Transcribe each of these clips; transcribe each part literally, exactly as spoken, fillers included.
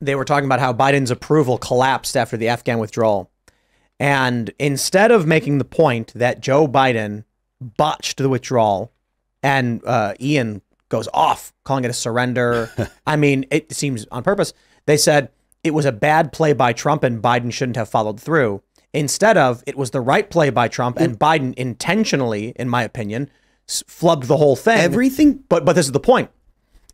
they were talking about how Biden's approval collapsed after the Afghan withdrawal. And instead of making the point that Joe Biden botched the withdrawal, and uh, Ian goes off, calling it a surrender. I mean, it seems on purpose. They said it was a bad play by Trump and Biden shouldn't have followed through. Instead of, it was the right play by Trump and Biden intentionally, in my opinion, flubbed the whole thing. Everything. But but this is the point.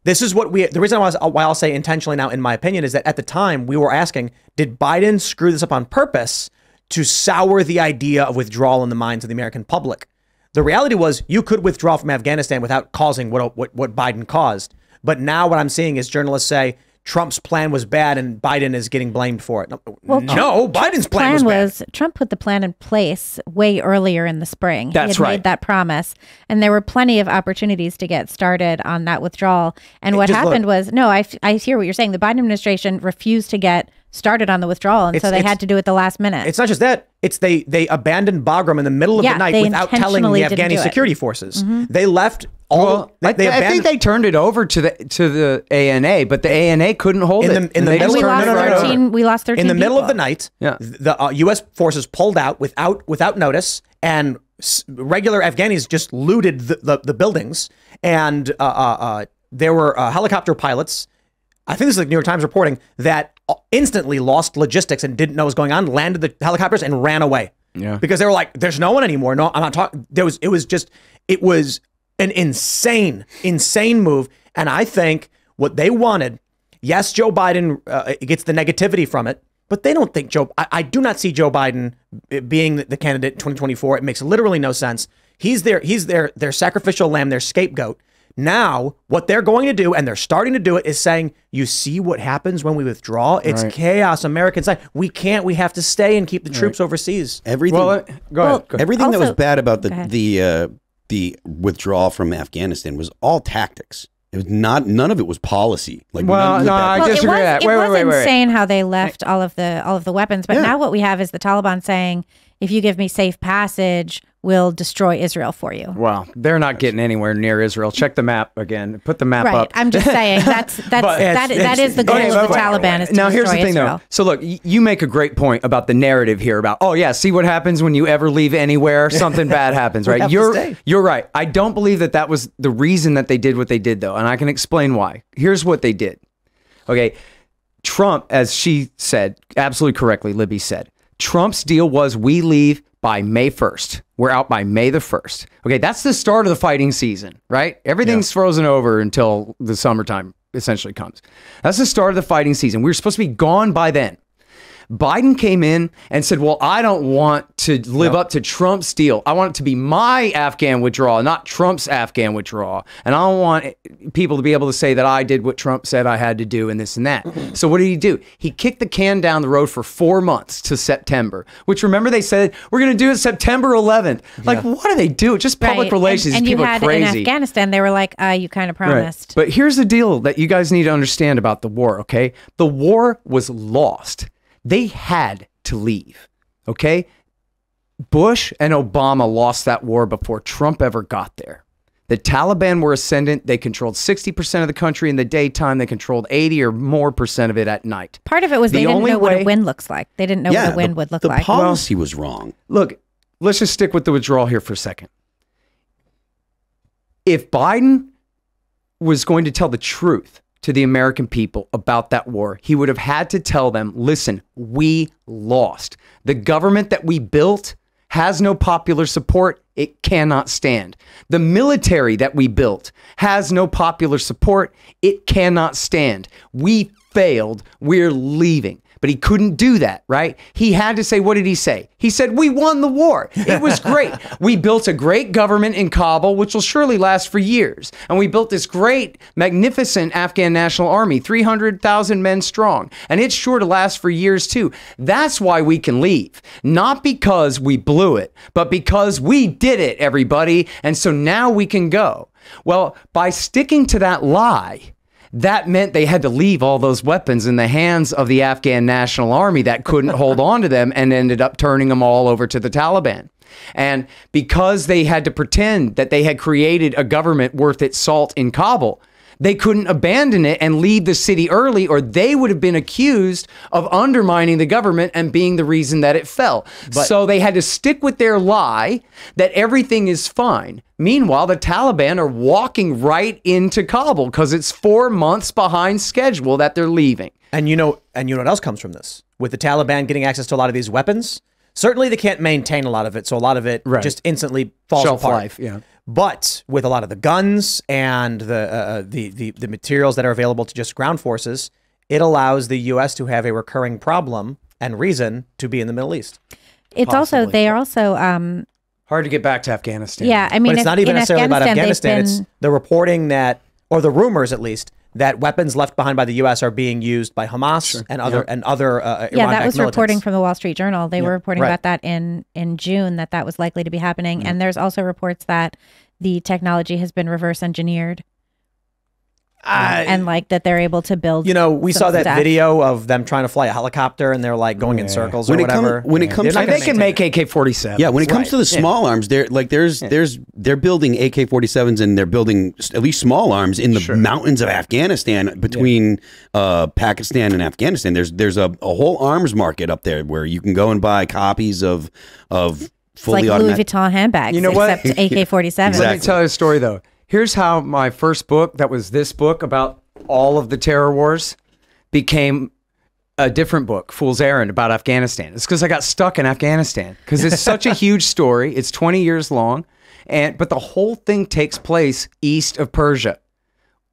This is what we, the reason why I'll, why I'll say intentionally now, in my opinion, is that at the time we were asking, did Biden screw this up on purpose to sour the idea of withdrawal in the minds of the American public? The reality was you could withdraw from Afghanistan without causing what, what, what Biden caused. But now what I'm seeing is journalists say Trump's plan was bad and Biden is getting blamed for it. No, well, no Trump, Biden's plan, plan was, bad. was Trump put the plan in place way earlier in the spring. That's he had right. made that promise. And there were plenty of opportunities to get started on that withdrawal. And it what happened looked, was, no, I, I hear what you're saying. The Biden administration refused to get started on the withdrawal, and it's, so they had to do it the last minute. It's not just that, it's they they abandoned Bagram in the middle of yeah, the night without telling the Afghani security forces. Mm-hmm. They left all well, they, I, they I think they turned it over to the to the A N A, but the A N A couldn't hold in the, it. In the middle, we lost thirteen. We lost thirteen. In the people. middle of the night, yeah. the uh, U S forces pulled out without without notice, and s regular Afghanis just looted the the, the buildings, and uh, uh, uh, there were uh, helicopter pilots. I think this is the New York Times reporting that instantly lost logistics and didn't know what was going on, landed the helicopters and ran away. Yeah. Because they were like, there's no one anymore. No, I'm not talking. There was, it was just, it was an insane, insane move. And I think what they wanted, yes, Joe Biden uh, gets the negativity from it, but they don't think Joe, I, I do not see Joe Biden being the candidate in twenty twenty-four. It makes literally no sense. He's their, he's their, their sacrificial lamb, their scapegoat. Now, what they're going to do, and they're starting to do it, is saying, you see what happens when we withdraw? It's right. chaos. Americans, we can't. We have to stay and keep the troops right. overseas. Everything, well, uh, go well, ahead. Go everything also, that was bad about the the, uh, the withdrawal from Afghanistan was all tactics. It was not, none of it was policy. Like, well, no, I well, disagree with that. Wait, it wait, was wait, wait, insane wait. how they left all of the, all of the weapons, but yeah. now what we have is the Taliban saying, if you give me safe passage, we'll destroy Israel for you. Well, they're not getting anywhere near Israel. Check the map again. Put the map right. up. I'm just saying that's that's that, it's, that it's, is the goal okay, of the wait, Taliban. Wait, wait. Is to now here's the thing, Israel. though. So look, you make a great point about the narrative here about oh yeah, see what happens when you ever leave anywhere. Something bad happens, right? You're you're right. I don't believe that that was the reason that they did what they did, though, and I can explain why. Here's what they did. Okay, Trump, as she said, absolutely correctly, Libby said. Trump's deal was we leave by May first. We're out by May the first. Okay, that's the start of the fighting season, right? Everything's yeah. frozen over until the summertime essentially comes. That's the start of the fighting season. We were supposed to be gone by then. Biden came in and said, well, I don't want to live no. up to Trump's deal. I want it to be my Afghan withdrawal, not Trump's Afghan withdrawal. And I don't want people to be able to say that I did what Trump said I had to do and this and that. So what did he do? He kicked the can down the road for four months to September, which remember they said, we're going to do it September eleventh. Like, yeah. what do they do? Just public right. relations. And, and people you had are crazy. In Afghanistan, they were like, uh, you kind of promised. Right. But here's the deal that you guys need to understand about the war, okay? The war was lost. They had to leave, okay? Bush and Obama lost that war before Trump ever got there. The Taliban were ascendant. They controlled sixty percent of the country in the daytime. They controlled eighty or more percent of it at night. Part of it was the they didn't know way, what a win looks like. They didn't know yeah, what a win the, would look the like. The policy well, was wrong. Look, let's just stick with the withdrawal here for a second. If Biden was going to tell the truth to the American people about that war, he would have had to tell them, listen, we lost. The government that we built has no popular support. It cannot stand. The military that we built has no popular support. It cannot stand. We failed. We're leaving. But he couldn't do that, right? He had to say, what did he say? He said, we won the war. It was great. We built a great government in Kabul, which will surely last for years. And we built this great, magnificent Afghan National Army, three hundred thousand men strong. And it's sure to last for years too. That's why we can leave. Not because we blew it, but because we did it, everybody. And so now we can go. Well, by sticking to that lie, that meant they had to leave all those weapons in the hands of the Afghan National Army that couldn't hold on to them and ended up turning them all over to the Taliban. And because they had to pretend that they had created a government worth its salt in Kabul, they couldn't abandon it and leave the city early, or they would have been accused of undermining the government and being the reason that it fell. But so they had to stick with their lie that everything is fine. Meanwhile, the Taliban are walking right into Kabul because it's four months behind schedule that they're leaving. And you know, and you know what else comes from this? With the Taliban getting access to a lot of these weapons, certainly they can't maintain a lot of it, so a lot of it right. just instantly falls Shelf apart. Life, yeah. But with a lot of the guns and the, uh, the, the, the materials that are available to just ground forces, it allows the U S to have a recurring problem and reason to be in the Middle East. It's Possibly. also, they are also... Um, Hard to get back to Afghanistan. Yeah, I mean, but it's not even necessarily about Afghanistan. It's the reporting that, or the rumors at least, that weapons left behind by the U S are being used by Hamas sure. and other yeah. and other uh, yeah, that was militants. Reporting from the Wall Street Journal. They yeah. were reporting right. about that in in June, that that was likely to be happening. Mm-hmm. And there's also reports that the technology has been reverse engineered, I, and like that they're able to build. You know, we saw that stuff. video of them trying to fly a helicopter, and they're like going yeah. in circles when or it whatever. Come, when yeah. it comes, to, they can make A K forty-sevens. Yeah, when it comes right. to the small yeah. arms, they're like there's yeah. there's they're building A K forty-sevens and they're building at least small arms in the sure. mountains of Afghanistan between yeah. uh, Pakistan and Afghanistan. There's there's a, a whole arms market up there where you can go and buy copies of of fully it's like Louis Vuitton handbags. You know what? Except A K forty-sevens. Exactly. Let me tell you a story though. Here's how my first book, that was this book about all of the terror wars, became a different book, Fool's Errand, about Afghanistan. It's because I got stuck in Afghanistan because it's such a huge story. It's twenty years long, and but the whole thing takes place east of Persia.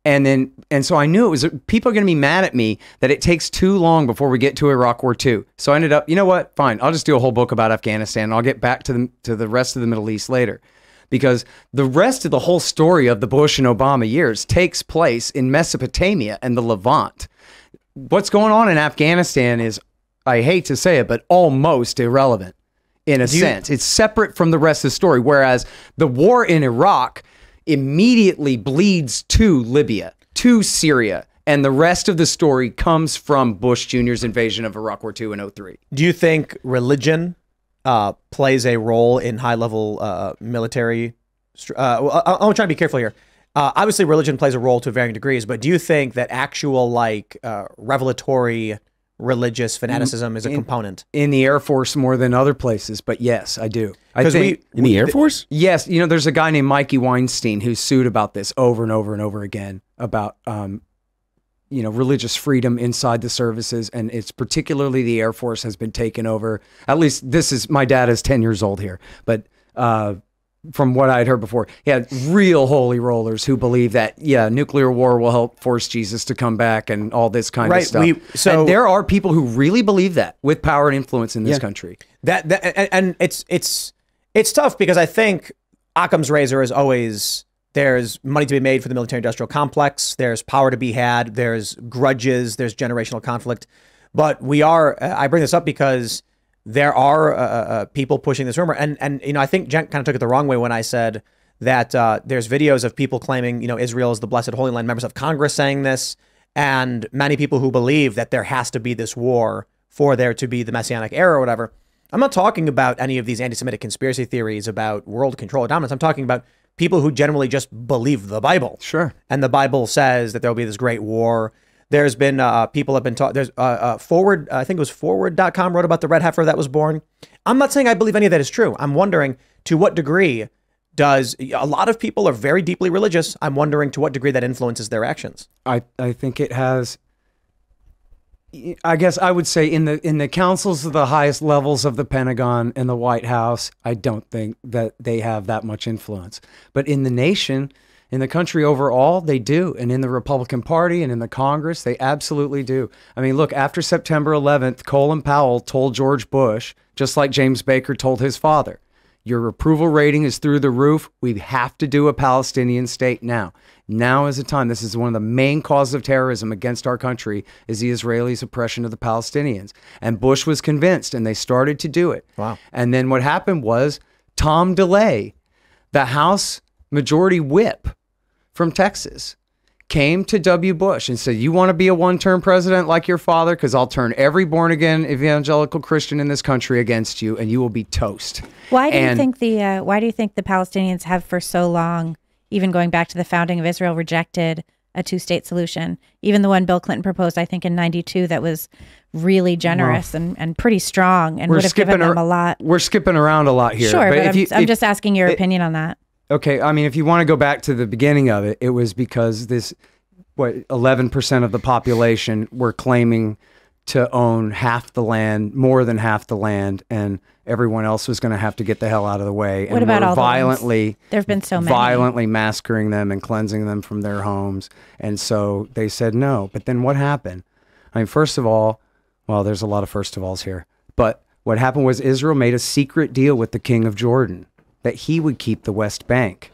And then, and so I knew it was, people are going to be mad at me that it takes too long before we get to Iraq War Two. So I ended up, you know what? Fine, I'll just do a whole book about Afghanistan. And I'll get back to the, to the rest of the Middle East later. Because the rest of the whole story of the Bush and Obama years takes place in Mesopotamia and the Levant. What's going on in Afghanistan is, I hate to say it, but almost irrelevant in a sense. It's separate from the rest of the story, whereas the war in Iraq immediately bleeds to Libya, to Syria, and the rest of the story comes from Bush Junior's invasion of Iraq War Two in oh three. Do you think religion... Uh, plays a role in high-level uh, military... Uh, well, I, I'm trying to be careful here. Uh, obviously, religion plays a role to varying degrees, but do you think that actual, like, uh, revelatory religious fanaticism is a in, component? In the Air Force more than other places, but yes, I do. I think, we, in the Air Force? Th yes. You know, there's a guy named Mikey Weinstein who's sued about this over and over and over again about... Um, you know, religious freedom inside the services, and it's particularly the Air Force has been taken over. At least this is, my dad is ten years old here, but uh, from what I'd heard before, he had real holy rollers who believe that, yeah, nuclear war will help force Jesus to come back and all this kind right, of stuff. We, so and there are people who really believe that with power and influence in this yeah, country. That, that and, and it's, it's, it's tough because I think Occam's razor is always... There's money to be made for the military-industrial complex. There's power to be had. There's grudges. There's generational conflict. But we are, uh, I bring this up because there are uh, uh, people pushing this rumor. And, and you know, I think Jen kind of took it the wrong way when I said that uh, there's videos of people claiming, you know, Israel is the Blessed Holy Land, members of Congress saying this, and many people who believe that there has to be this war for there to be the Messianic era or whatever. I'm not talking about any of these anti-Semitic conspiracy theories about world control or dominance. I'm talking about people who generally just believe the Bible. Sure. And the Bible says that there'll be this great war. There's been, uh, people have been taught, there's uh, uh, Forward, I think it was Forward dot com wrote about the red heifer that was born. I'm not saying I believe any of that is true. I'm wondering to what degree does, a lot of people are very deeply religious. I'm wondering to what degree that influences their actions. I, I think it has, I guess I would say in the in the councils of the highest levels of the Pentagon and the White House, I don't think that they have that much influence. But in the nation, in the country overall, they do. And in the Republican Party and in the Congress, they absolutely do. I mean, look, after September eleventh, Colin Powell told George Bush, just like James Baker told his father, your approval rating is through the roof. We have to do a Palestinian state now. Now is the time. This is one of the main causes of terrorism against our country is the Israelis' oppression of the Palestinians. And Bush was convinced, and they started to do it. Wow. And then what happened was Tom DeLay, the House Majority Whip from Texas, came to W. Bush and said, you want to be a one-term president like your father? Because I'll turn every born-again evangelical Christian in this country against you, and you will be toast. Why do and, you think the uh, why do you think the Palestinians have for so long, even going back to the founding of Israel, rejected a two-state solution. Even the one Bill Clinton proposed, I think, in ninety-two, that was really generous wow. and, and pretty strong and we're would have given them a lot. We're skipping around a lot here. Sure, but, but if I'm, you, I'm if, just asking your it, opinion on that. Okay, I mean, if you want to go back to the beginning of it, it was because this, what, eleven percent of the population were claiming to own half the land, more than half the land, and everyone else was going to have to get the hell out of the way. And what about all violently? There have been so many violently massacring them and cleansing them from their homes, and so they said no. But then what happened? I mean, first of all, well, there's a lot of first of alls here. But what happened was Israel made a secret deal with the king of Jordan that he would keep the West Bank,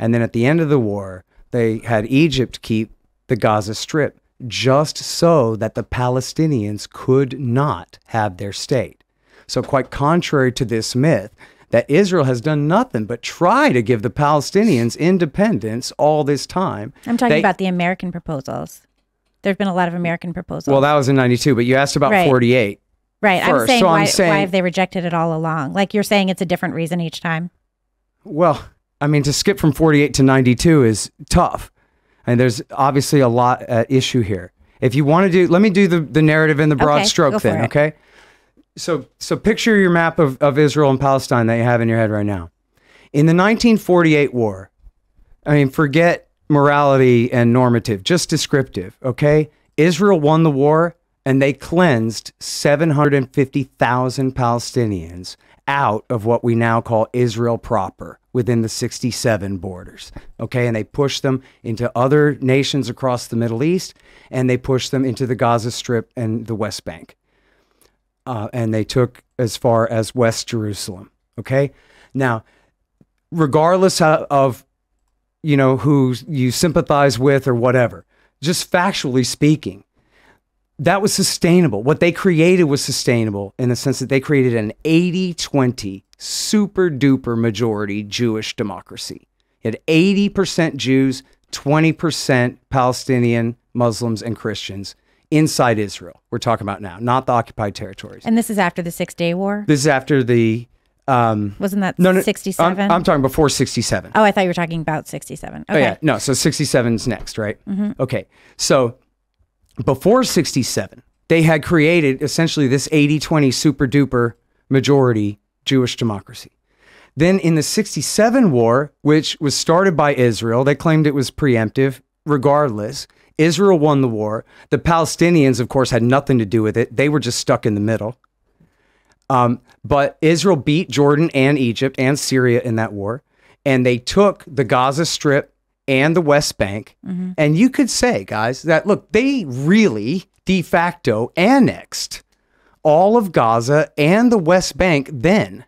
and then at the end of the war, they had Egypt keep the Gaza Strip, just so that the Palestinians could not have their state. So quite contrary to this myth that Israel has done nothing but try to give the Palestinians independence all this time. I'm talking they, about the American proposals. There have been a lot of American proposals. Well, that was in ninety-two, but you asked about right. forty-eight. Right, I'm saying, so why, I'm saying why have they rejected it all along? Like you're saying it's a different reason each time. Well, I mean, to skip from forty-eight to ninety-two is tough. And there's obviously a lot at issue here. If you want to do, let me do the, the narrative and the broad okay, stroke thing, okay? So so picture your map of, of Israel and Palestine that you have in your head right now. In the nineteen forty-eight war, I mean, forget morality and normative, just descriptive, okay? Israel won the war and they cleansed seven hundred fifty thousand Palestinians out of what we now call Israel proper, within the sixty-seven borders, okay? And they pushed them into other nations across the Middle East, and they pushed them into the Gaza Strip and the West Bank. Uh, and they took as far as West Jerusalem, okay? Now, regardless of, you know, who you sympathize with or whatever, just factually speaking, that was sustainable. What they created was sustainable in the sense that they created an eighty twenty super duper majority Jewish democracy. You had eighty percent Jews, twenty percent Palestinian Muslims and Christians inside Israel. We're talking about now, not the occupied territories. And this is after the Six Day War? This is after the... Um, Wasn't that no, no, sixty-seven? I'm, I'm talking before sixty-seven. Oh, I thought you were talking about sixty-seven. Okay. Oh, yeah. No, so sixty-seven's next, right? Mm-hmm. Okay, so before sixty-seven, they had created essentially this eighty twenty super duper majority Jewish democracy. Then in the sixty-seven war, which was started by Israel, they claimed it was preemptive. Regardless, Israel won the war. The Palestinians, of course, had nothing to do with it. They were just stuck in the middle. Um, but Israel beat Jordan and Egypt and Syria in that war, and they took the Gaza Strip and the West Bank. Mm-hmm. And you could say, guys, that, look, they really de facto annexed all of Gaza and the West Bank then.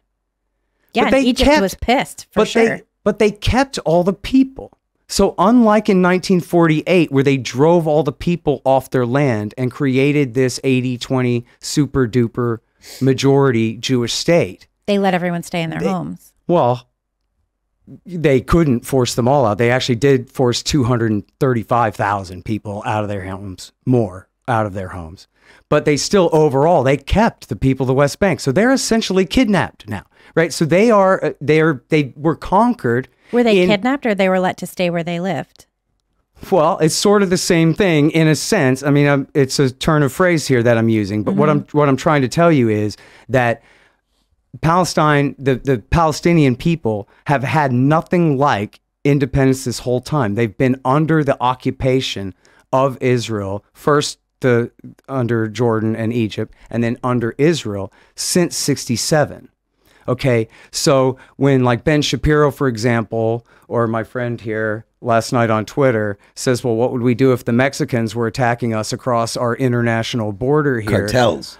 Yeah, but they Egypt kept, was pissed, for but sure. They, but they kept all the people. So unlike in nineteen forty-eight, where they drove all the people off their land and created this eighty twenty super-duper majority Jewish state. They let everyone stay in their they, homes. Well, they couldn't force them all out. They actually did force two hundred thirty-five thousand people out of their homes, more out of their homes. But they still, overall, they kept the people of the West Bank. So they're essentially kidnapped now, right? So they are, they're, they were conquered. Were they in, kidnapped, or they were let to stay where they lived? Well, it's sort of the same thing in a sense. I mean, I'm, it's a turn of phrase here that I'm using, but mm-hmm. what I'm, what I'm trying to tell you is that Palestine, the, the Palestinian people have had nothing like independence this whole time. They've been under the occupation of Israel, first the under Jordan and Egypt, and then under Israel since sixty-seven. Okay, so when like Ben Shapiro, for example, or my friend here last night on Twitter says, well, what would we do if the Mexicans were attacking us across our international border here? Cartels.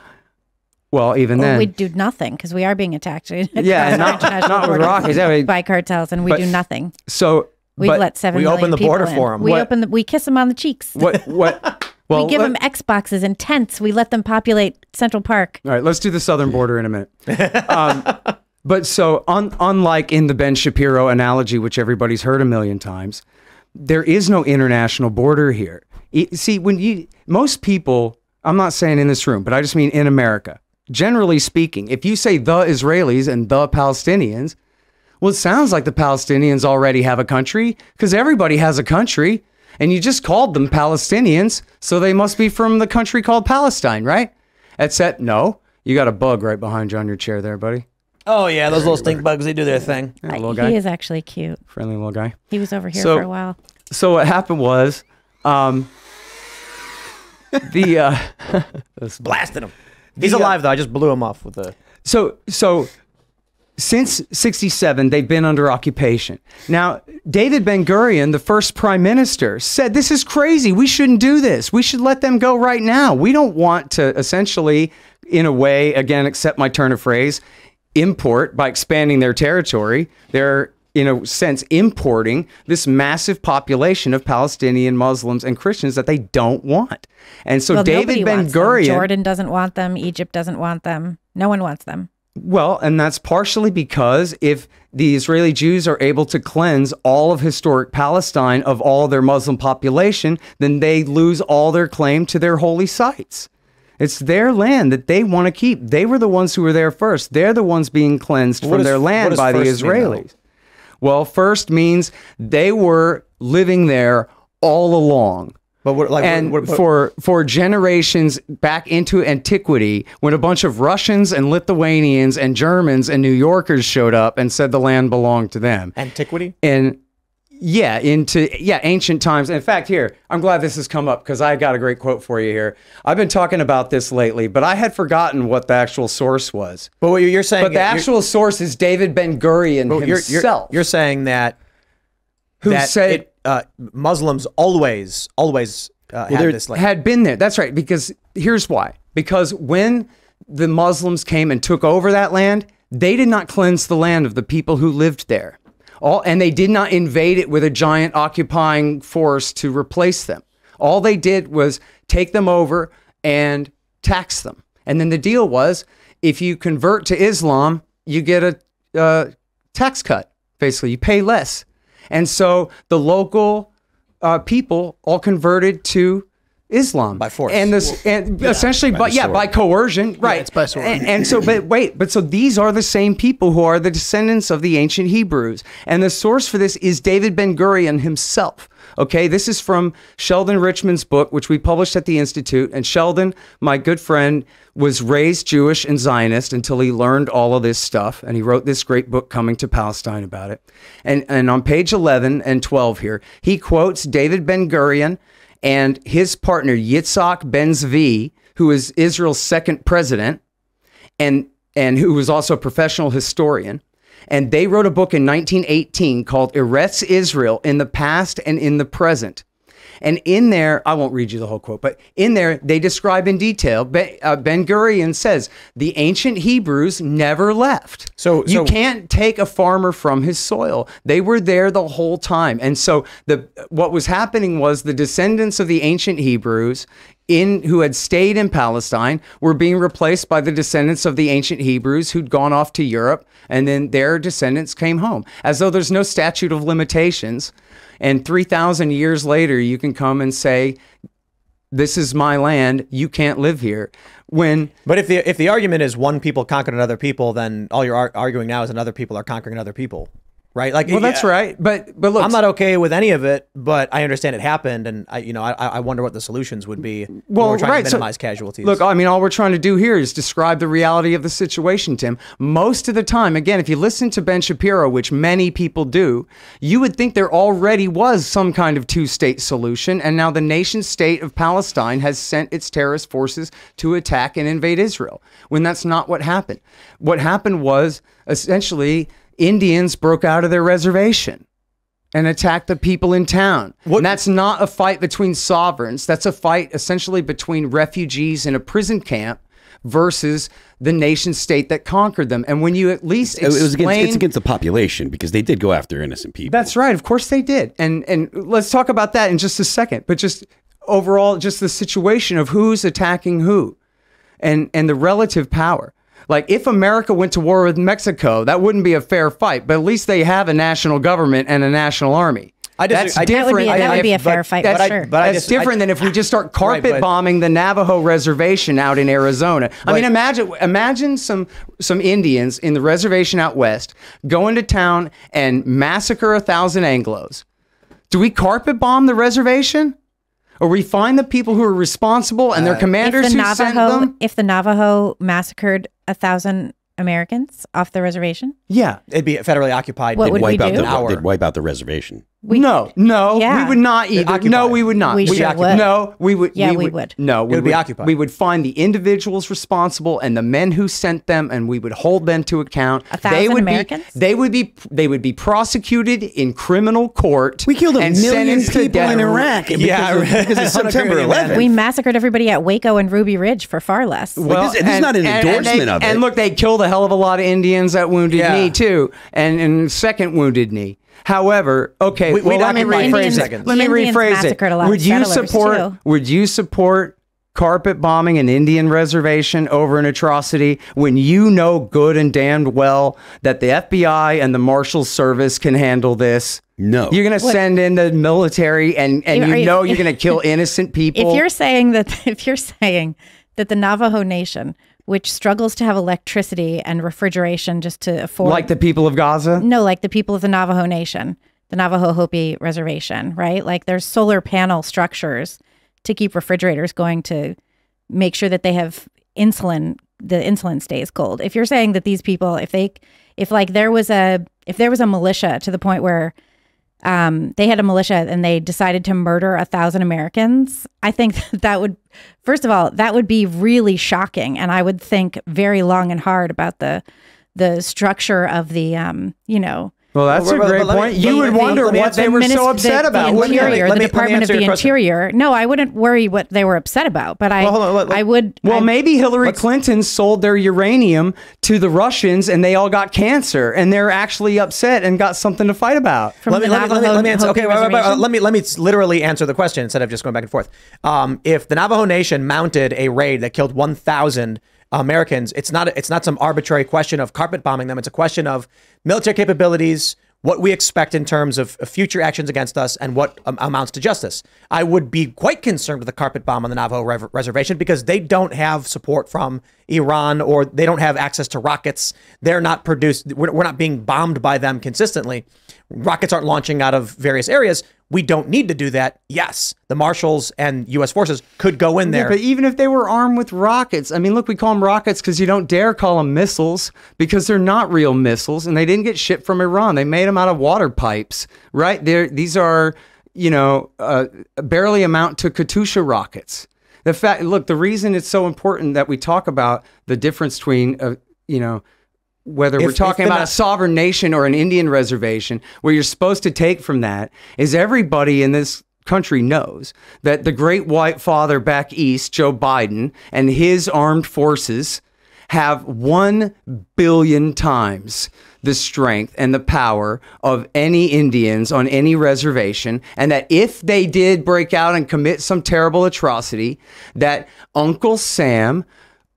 Well, even well, then. We do nothing because we are being attacked. Yeah, not, not with rockets. I mean, by cartels, and we but, do nothing. So we let seven we million open the people border in. For them. We, what, open the, we kiss them on the cheeks. What? What? Well, we give let, them Xboxes and tents. We let them populate Central Park. All right, let's do the southern border in a minute. Um, but so un, unlike in the Ben Shapiro analogy, which everybody's heard a million times, there is no international border here. It, see, when you most people, I'm not saying in this room, but I just mean in America, generally speaking, if you say the Israelis and the Palestinians, well, it sounds like the Palestinians already have a country because everybody has a country. And you just called them Palestinians, so they must be from the country called Palestine, right? Except, no, you got a bug right behind you on your chair there, buddy. Oh, yeah, those little stink bugs, they do their thing. Yeah, little guy. He is actually cute. Friendly little guy. He was over here so, for a while. So what happened was, um, the... Uh, blasted him. He's the, alive, though. I just blew him off with the... So, so since sixty-seven, they've been under occupation. Now, David Ben-Gurion, the first prime minister, said, this is crazy. We shouldn't do this. We should let them go right now. We don't want to essentially, in a way, again, accept my turn of phrase, import by expanding their territory. They're, in a sense, importing this massive population of Palestinian Muslims and Christians that they don't want. And so well, David Ben-Gurion... Jordan doesn't want them. Egypt doesn't want them. No one wants them. Well, and that's partially because if the Israeli Jews are able to cleanse all of historic Palestine of all their Muslim population, then they lose all their claim to their holy sites. It's their land that they want to keep. They were the ones who were there first. They're the ones being cleansed from their land by the Israelis. Well, first means they were living there all along. But we're, like, and we're, we're, for for generations back into antiquity, when a bunch of Russians and Lithuanians and Germans and New Yorkers showed up and said the land belonged to them. Antiquity? And yeah, into yeah ancient times. In fact, here, I'm glad this has come up because I got a great quote for you here. I've been talking about this lately, but I had forgotten what the actual source was. But what you're saying, but the actual source is David Ben-Gurion himself. You're, you're saying that who that said. It, Uh, Muslims always, always uh, well, had this land. Had been there. That's right. Because here's why. Because when the Muslims came and took over that land, they did not cleanse the land of the people who lived there. All, and they did not invade it with a giant occupying force to replace them. All they did was take them over and tax them. And then the deal was, if you convert to Islam, you get a uh, tax cut. Basically, you pay less. And so the local uh, people all converted to Islam by force, and this, and yeah, essentially, by but yeah, sword. by coercion, right? Yeah, it's by sword. And, and so, but wait, but so these are the same people who are the descendants of the ancient Hebrews, and the source for this is David Ben-Gurion himself. Okay, this is from Sheldon Richman's book, which we published at the Institute. And Sheldon, my good friend, was raised Jewish and Zionist until he learned all of this stuff. And he wrote this great book, Coming to Palestine, about it. And, and on page eleven and twelve here, he quotes David Ben-Gurion and his partner, Yitzhak Ben-Zvi, who is Israel's second president and, and who was also a professional historian. And they wrote a book in nineteen eighteen called Eretz Israel in the Past and in the Present. And in there, I won't read you the whole quote, but in there, they describe in detail, Ben-Gurion says, the ancient Hebrews never left. So you so, can't take a farmer from his soil. They were there the whole time. And so the what was happening was the descendants of the ancient Hebrews in who had stayed in Palestine were being replaced by the descendants of the ancient Hebrews who'd gone off to Europe, and then their descendants came home, as though there's no statute of limitations. And three thousand years later, you can come and say, this is my land, you can't live here. When, But if the, if the argument is one people conquered another people, then all you're ar arguing now is another people are conquering other people, right? Like, well, that's yeah, right. But, but look, I'm not okay with any of it, but I understand it happened. And I, you know, I, I wonder what the solutions would be. Well, we're trying right, to minimize so, casualties. Look, I mean, all we're trying to do here is describe the reality of the situation, Tim. Most of the time, again, if you listen to Ben Shapiro, which many people do, you would think there already was some kind of two-state solution. And now the nation state of Palestine has sent its terrorist forces to attack and invade Israel, when that's not what happened. What happened was essentially Indians broke out of their reservation and attacked the people in town. What? And that's not a fight between sovereigns. That's a fight essentially between refugees in a prison camp versus the nation state that conquered them. And when you at least explain, it was against, it's against the population, because they did go after innocent people. That's right. Of course they did. And and let's talk about that in just a second. But just overall, just the situation of who's attacking who and, and the relative power. Like, if America went to war with Mexico, that wouldn't be a fair fight, but at least they have a national government and a national army. I that's I, different. That would be, that I, would be a fair but, fight, that's, for sure. But that's different I, than if we just start carpet right, but, bombing the Navajo reservation out in Arizona. I but, mean, imagine imagine some some Indians in the reservation out west go into town and massacre a thousand Anglos Do we carpet bomb the reservation? Or we find the people who are responsible and their commanders uh, the who Navajo, send them? If the Navajo massacred a thousand Americans off the reservation? Yeah. It'd be federally occupied. What would wipe we out do? The, hour. They'd wipe out the reservation. We, no, no, yeah. we would not either. No, we would not. We, we sure would. No, we would. Yeah, we, we would. would. No, we would, would be occupied. We would find the individuals responsible and the men who sent them, and we would hold them to account. A thousand they would Americans. Be, they would be. They would be prosecuted in criminal court. We killed a and million people in Iraq. Because yeah, of, because of September eleventh. We massacred everybody at Waco and Ruby Ridge for far less. Well, like this, and, this is not an and, endorsement and they, of it. And look, they killed a hell of a lot of Indians at Wounded yeah. Knee too, and and Second Wounded Knee. However, okay, we, well, we let, me Indians, let me rephrase it. Let me rephrase it. Would you support? Too. Would you support carpet bombing an Indian reservation over an atrocity when you know good and damned well that the F B I and the Marshals Service can handle this? No, you're going to send in the military, and and you, you know you, you're going to kill innocent people. If you're saying that, if you're saying that the Navajo Nation, which struggles to have electricity and refrigeration just to afford... Like the people of Gaza? No, like the people of the Navajo Nation, the Navajo Hopi Reservation, right? Like there's solar panel structures to keep refrigerators going to make sure that they have insulin, the insulin stays cold. If you're saying that these people, if they, if like there was a, if there was a militia to the point where Um, they had a militia and they decided to murder a thousand Americans, I think that, that would, first of all, that would be really shocking. And I would think very long and hard about the the structure of the, um, you know. Well, that's well, a great well, point. Me, you would wonder what answer, they were so upset the, about. The, Interior, me, the Department of the Interior. No, I wouldn't worry what they were upset about, but I, well, hold on, let, let, I would. Well, I, maybe Hillary Clinton sold their uranium to the Russians and they all got cancer and they're actually upset and got something to fight about. From let, me, let, me, let, me, let me answer. Okay, wait, wait, wait, let me let me literally answer the question instead of just going back and forth. Um, if the Navajo Nation mounted a raid that killed one thousand Americans, it's not it's not some arbitrary question of carpet bombing them. It's a question of military capabilities, what we expect in terms of future actions against us, and what um, amounts to justice. I would be quite concerned with the carpet bomb on the Navajo re reservation because they don't have support from Iran, or they don't have access to rockets. They're not produced. We're, we're not being bombed by them consistently. Rockets aren't launching out of various areas. We don't need to do that. Yes, the Marshals and U S forces could go in there. Yeah, but even if they were armed with rockets, I mean, look, we call them rockets because you don't dare call them missiles because they're not real missiles and they didn't get shipped from Iran. They made them out of water pipes, right? They're, these are, you know, uh, barely amount to Katyusha rockets. The fact, look, the reason it's so important that we talk about the difference between, uh, you know, whether if, we're talking about a sovereign nation or an Indian reservation, where you're supposed to take from that is everybody in this country knows that the great white father back east, Joe Biden, and his armed forces have one billion times the strength and the power of any Indians on any reservation, and that if they did break out and commit some terrible atrocity, that Uncle Sam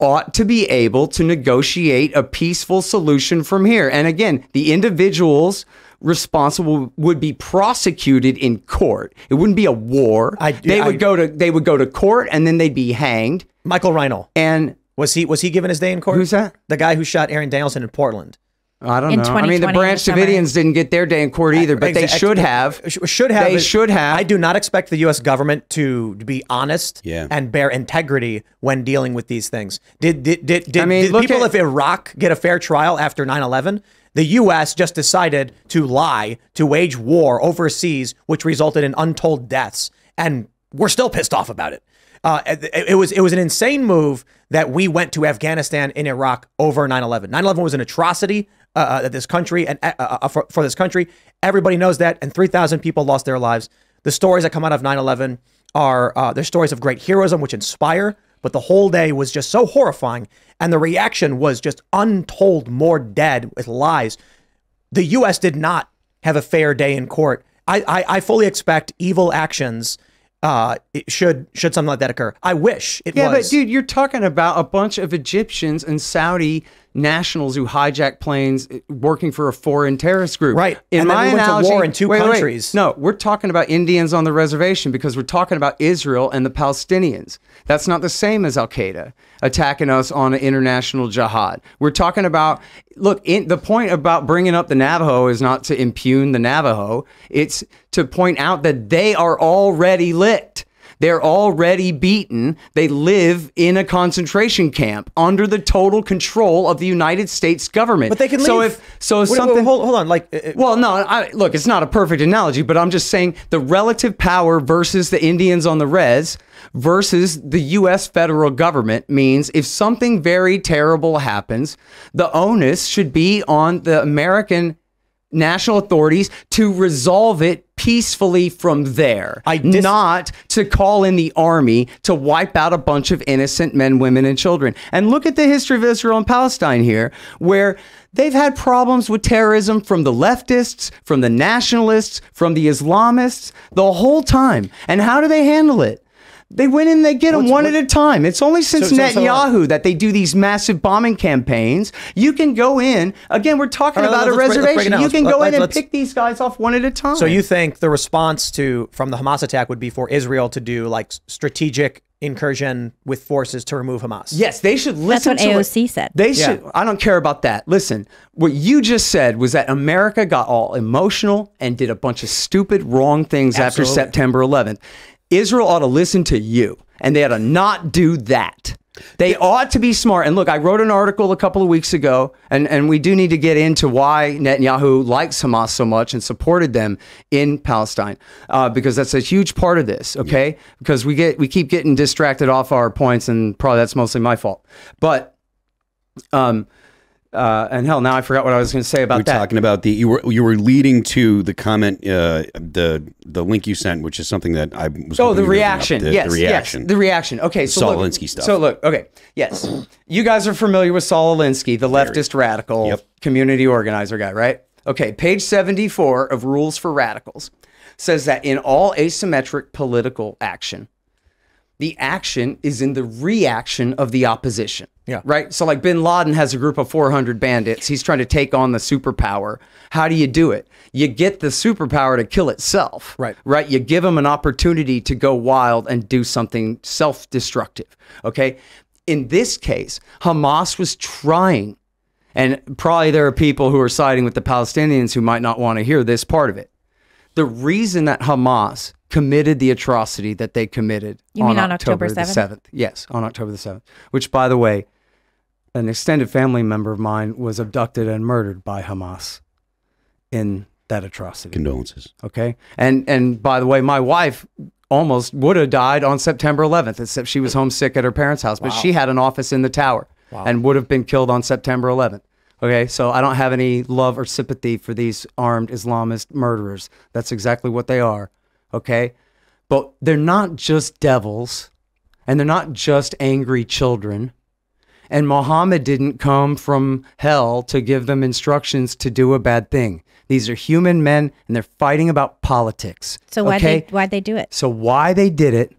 ought to be able to negotiate a peaceful solution from here. And again, the individuals responsible would be prosecuted in court. It wouldn't be a war. I, they I, would go to they would go to court and then they'd be hanged. Michael Reinoehl. And was he was he given his day in court? Who's that? The guy who shot Aaron Danielson in Portland. I don't in know. I mean, the Branch Davidians didn't get their day in court either, but they should have. Should have. They should have. I do not expect the U S government to be honest yeah. and bear integrity when dealing with these things. Did did did, did, I mean, did people of Iraq get a fair trial after nine eleven? The U S just decided to lie, to wage war overseas, which resulted in untold deaths, and we're still pissed off about it. Uh, it, it was it was an insane move that we went to Afghanistan and Iraq over nine eleven. nine eleven was an atrocity. Uh, that this country and uh, uh, for, for this country, everybody knows that, and three thousand people lost their lives. The stories that come out of nine eleven are uh, they're stories of great heroism, which inspire. But the whole day was just so horrifying, and the reaction was just untold, more dead with lies. The U S did not have a fair day in court. I I, I fully expect evil actions. Uh, it should should something like that occur. I wish it yeah, was. Yeah, but dude, you're talking about a bunch of Egyptians and Saudi nationals who hijack planes working for a foreign terrorist group. Right. In and my then we went analogy, to war in two wait, countries. Wait, no, we're talking about Indians on the reservation because we're talking about Israel and the Palestinians. That's not the same as Al-Qaeda attacking us on an international jihad. We're talking about, look, in, the point about bringing up the Navajo is not to impugn the Navajo. It's to point out that they are already licked. They're already beaten. They live in a concentration camp under the total control of the United States government. But they can leave. So if so, if wait, something. Wait, wait, hold, hold on. Like, it, well, no. I, look, it's not a perfect analogy, but I'm just saying the relative power versus the Indians on the res versus the U S federal government means if something very terrible happens, the onus should be on the American national authorities to resolve it peacefully from there, I not to call in the army to wipe out a bunch of innocent men, women, and children. And look at the history of Israel and Palestine here, where they've had problems with terrorism from the leftists, from the nationalists, from the Islamists, the whole time. And how do they handle it? They went in, they get them What's, one what? at a time. It's only since so, so, Netanyahu so that they do these massive bombing campaigns. You can go in, again, we're talking right, about no, no, a reservation. Break, you can go let, in and pick these guys off one at a time. So you think the response to from the Hamas attack would be for Israel to do like strategic incursion with forces to remove Hamas? Yes, they should listen to That's what to A O C it. said. They yeah. should, I don't care about that. Listen, what you just said was that America got all emotional and did a bunch of stupid, wrong things Absolutely. after September eleventh. Israel ought to listen to you, and they ought to not do that. They ought to be smart. And look, I wrote an article a couple of weeks ago, and, and we do need to get into why Netanyahu likes Hamas so much and supported them in Palestine, uh, because that's a huge part of this, okay? Yeah. Because we, get, we keep getting distracted off our points, and probably that's mostly my fault. But... um. Uh, and hell, now I forgot what I was going to say about we're that. We're talking about the you were you were leading to the comment, uh, the the link you sent, which is something that I was. Oh, the reaction. The, yes, the reaction. Yes, the reaction. Okay, so Saul Alinsky stuff. So look, okay, yes, you guys are familiar with Saul Alinsky, the Very. leftist radical yep. community organizer guy, right? Okay, page seventy-four of Rules for Radicals says that in all asymmetric political action, the action is in the reaction of the opposition. Yeah. Right? So like bin Laden has a group of four hundred bandits. He's trying to take on the superpower. How do you do it? You get the superpower to kill itself. Right. Right? You give them an opportunity to go wild and do something self-destructive. Okay? In this case, Hamas was trying, and probably there are people who are siding with the Palestinians who might not want to hear this part of it. The reason that Hamas committed the atrocity that they committed you on, mean on October, October the seventh? Yes, on October the seventh, which, by the way, an extended family member of mine was abducted and murdered by Hamas in that atrocity. Condolences. Okay. And, and by the way, my wife almost would have died on September eleventh, except she was homesick at her parents' house, but wow. she had an office in the tower wow. and would have been killed on September eleventh. Okay, so I don't have any love or sympathy for these armed Islamist murderers. That's exactly what they are, okay? But they're not just devils, and they're not just angry children. And Muhammad didn't come from hell to give them instructions to do a bad thing. These are human men, and they're fighting about politics. So why'd okay? why'd they do it? So why they did it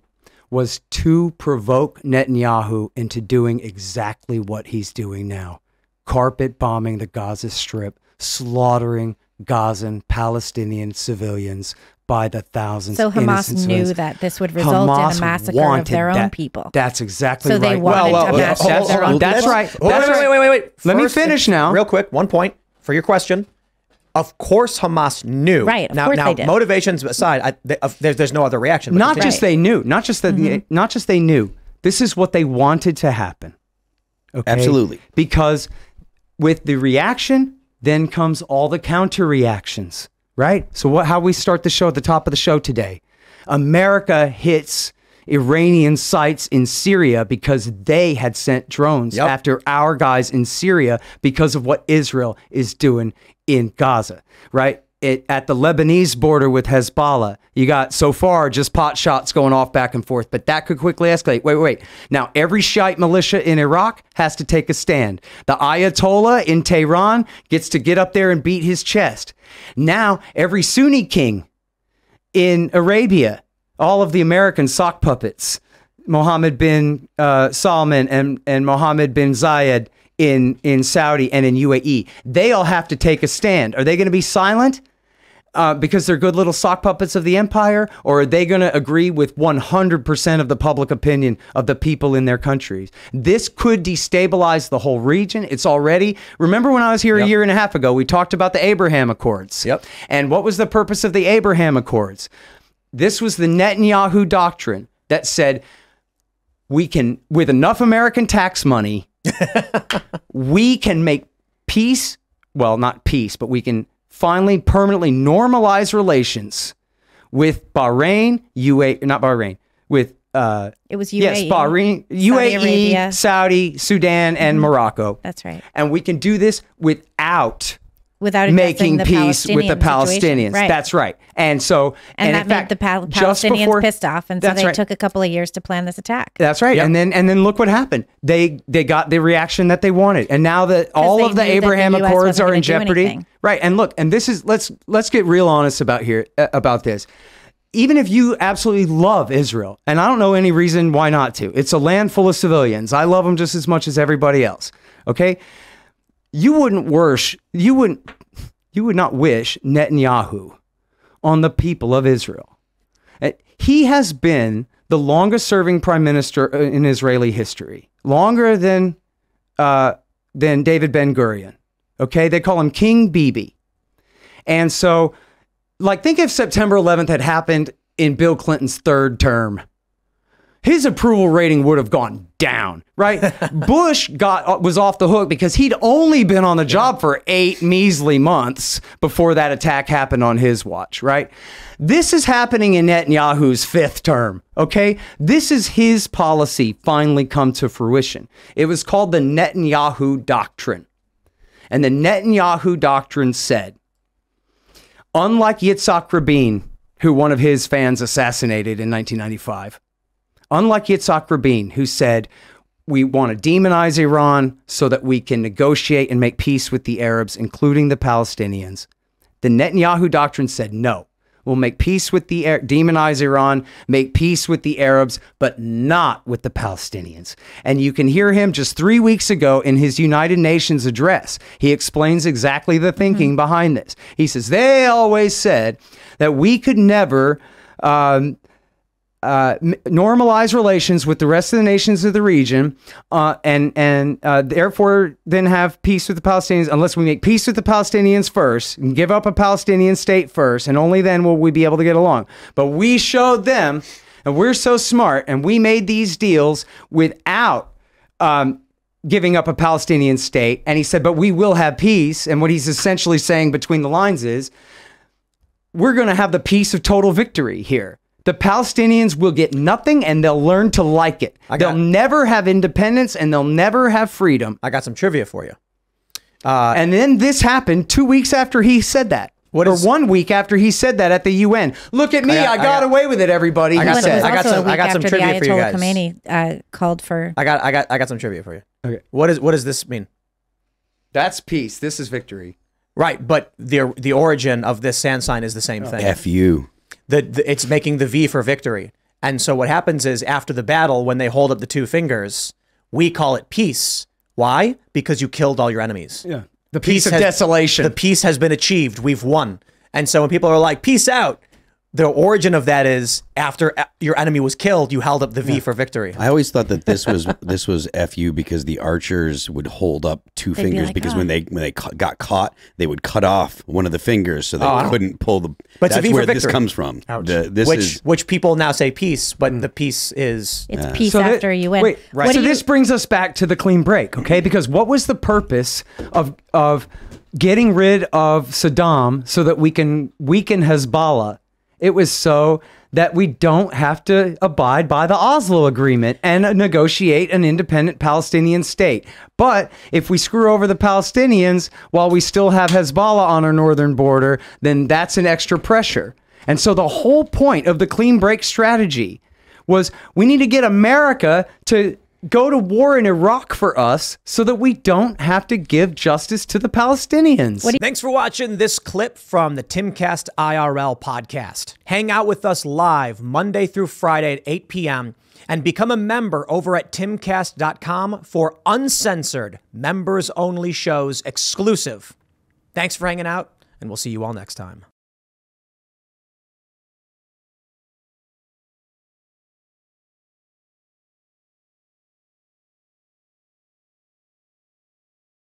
was to provoke Netanyahu into doing exactly what he's doing now. Carpet bombing the Gaza Strip, slaughtering Gazan Palestinian civilians by the thousands. So Hamas knew civilians. that this would result Hamas in a massacre of their own that. people. That's exactly so right. So they wanted well, well, a massacre of their own that's people. Right. That's right. Wait, wait, wait, wait, wait. Let First, me finish now. Real quick, one point for your question. Of course Hamas knew. Right, of now, course now, they did. Motivations aside, I, they, uh, there's, there's no other reaction. But not just right. they knew. Not just, that mm-hmm. they, not just they knew. This is what they wanted to happen. Okay? Absolutely. Because... with the reaction, then comes all the counter reactions, right? So what, how we start the show at the top of the show today. America hits Iranian sites in Syria because they had sent drones yep. after our guys in Syria because of what Israel is doing in Gaza, right? It, at the Lebanese border with Hezbollah, you got so far just pot shots going off back and forth, but that could quickly escalate. Wait, wait, wait. Now, every Shiite militia in Iraq has to take a stand. The Ayatollah in Tehran gets to get up there and beat his chest. Now, every Sunni king in Arabia, all of the American sock puppets, Mohammed bin uh, Salman and, and Mohammed bin Zayed in, in Saudi and in U A E. They all have to take a stand. Are they going to be silent uh, because they're good little sock puppets of the empire? Or are they going to agree with one hundred percent of the public opinion of the people in their countries? This could destabilize the whole region. It's already... Remember when I was here yep. a year and a half ago, we talked about the Abraham Accords. Yep. And what was the purpose of the Abraham Accords? This was the Netanyahu Doctrine that said, we can, with enough American tax money, we can make peace, well, not peace, but we can finally permanently normalize relations with Bahrain, U A E, not Bahrain, with... Uh, it was U A E. Yes, Bahrain, U A E, Saudi, Saudi Sudan, and mm-hmm. Morocco. That's right. And we can do this without... Without making peace with the Palestinians. Right. That's right. And so, and, and that in fact, made the Pal Palestinians before, pissed off, and so they right. took a couple of years to plan this attack. That's right. Yep. And then, and then look what happened. They they got the reaction that they wanted, and now that all of the Abraham Accords are in jeopardy, anything. Right? And look, and this is let's let's get real honest about here uh, about this. Even if you absolutely love Israel, and I don't know any reason why not to, it's a land full of civilians. I love them just as much as everybody else. Okay. You wouldn't wish, you wouldn't, you would not wish Netanyahu on the people of Israel. He has been the longest serving prime minister in Israeli history, longer than, uh, than David Ben-Gurion. Okay. They call him King Bibi. And so like, think if September eleventh had happened in Bill Clinton's third term, his approval rating would have gone down, right? Bush got was off the hook because he'd only been on the job for eight measly months before that attack happened on his watch, right? This is happening in Netanyahu's fifth term, okay? This is his policy finally come to fruition. It was called the Netanyahu Doctrine. And the Netanyahu Doctrine said, unlike Yitzhak Rabin, who one of his fans assassinated in nineteen ninety-five, unlike Yitzhak Rabin, who said, we want to demonize Iran so that we can negotiate and make peace with the Arabs, including the Palestinians, the Netanyahu Doctrine said, no, we'll make peace with the, demonize Iran, make peace with the Arabs, but not with the Palestinians. And you can hear him just three weeks ago in his United Nations address. He explains exactly the thinking mm-hmm. behind this. He says, they always said that we could never... Um, Uh, normalize relations with the rest of the nations of the region uh, and, and uh, therefore then have peace with the Palestinians unless we make peace with the Palestinians first and give up a Palestinian state first, and only then will we be able to get along. But we showed them, and we're so smart, and we made these deals without um, giving up a Palestinian state. And he said, but we will have peace. And what he's essentially saying between the lines is, we're going to have the peace of total victory here. The Palestinians will get nothing, and they'll learn to like it. Got, they'll never have independence, and they'll never have freedom. I got some trivia for you. Uh, and then this happened two weeks after he said that. What or is, one week after he said that at the U N. Look at me, I got, I got, I got away with it, everybody. I got, said. I got some, I got some trivia for you guys. Khomeini, uh, called for. I got, I got, I got some trivia for you. Okay. What is, what does this mean? That's peace. This is victory. Right, but the the origin of this sand sign is the same oh. thing. F you. The, the, it's making the V for victory. And so what happens is after the battle, when they hold up the two fingers, we call it peace. Why? Because you killed all your enemies. Yeah. The peace, peace of has, desolation. The peace has been achieved. We've won. And so when people are like, peace out, the origin of that is after your enemy was killed, you held up the V yeah. for victory. I always thought that this was this was F U because the archers would hold up two They'd fingers be like, because oh. when they when they ca got caught, they would cut off one of the fingers so they oh, couldn't pull the. But that's where this comes from. The, this which is, which people now say peace, but mm. the peace is it's uh, peace so after that, you win. Wait, right. So you, this brings us back to the clean break, okay? Because what was the purpose of of getting rid of Saddam so that we can weaken Hezbollah? It was so that we don't have to abide by the Oslo agreement and negotiate an independent Palestinian state. But if we screw over the Palestinians while we still have Hezbollah on our northern border, then that's an extra pressure. And so the whole point of the clean break strategy was we need to get America to go to war in Iraq for us so that we don't have to give justice to the Palestinians. Thanks for watching this clip from the Timcast I R L podcast. Hang out with us live Monday through Friday at eight p m and become a member over at timcast dot com for uncensored, members-only shows exclusive. Thanks for hanging out, and we'll see you all next time.